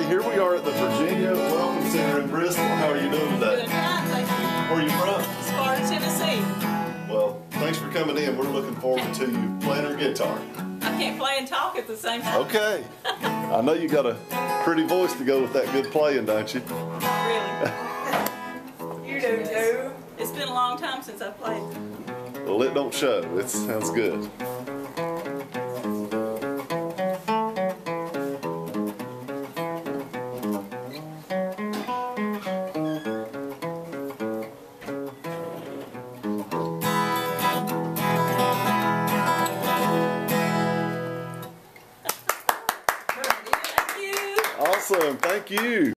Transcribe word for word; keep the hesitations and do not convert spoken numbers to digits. Hey, here we are at the Virginia Welcome Center in Bristol. How are you doing today? Good, thank you. Where are you from? Sparta, Tennessee. Well, thanks for coming in. We're looking forward to you playing our guitar. I can't play and talk at the same time. Okay. I know you got a pretty voice to go with that good playing, don't you? Really? You do too. It's been a long time since I played. Well, it don't show. It sounds good. Awesome, thank you.